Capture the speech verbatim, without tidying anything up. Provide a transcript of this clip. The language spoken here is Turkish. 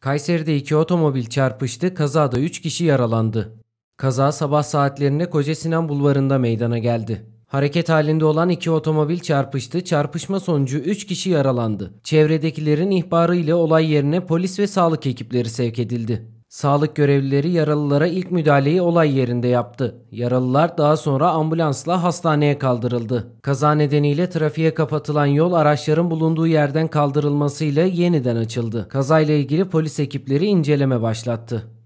Kayseri'de iki otomobil çarpıştı, kazada üç kişi yaralandı. Kaza sabah saatlerinde Kocasinan bulvarında meydana geldi. Hareket halinde olan iki otomobil çarpıştı, çarpışma sonucu üç kişi yaralandı. Çevredekilerin ihbarı ile olay yerine polis ve sağlık ekipleri sevk edildi. Sağlık görevlileri yaralılara ilk müdahaleyi olay yerinde yaptı. Yaralılar daha sonra ambulansla hastaneye kaldırıldı. Kaza nedeniyle trafiğe kapatılan yol araçların bulunduğu yerden kaldırılmasıyla yeniden açıldı. Kazayla ilgili polis ekipleri inceleme başlattı.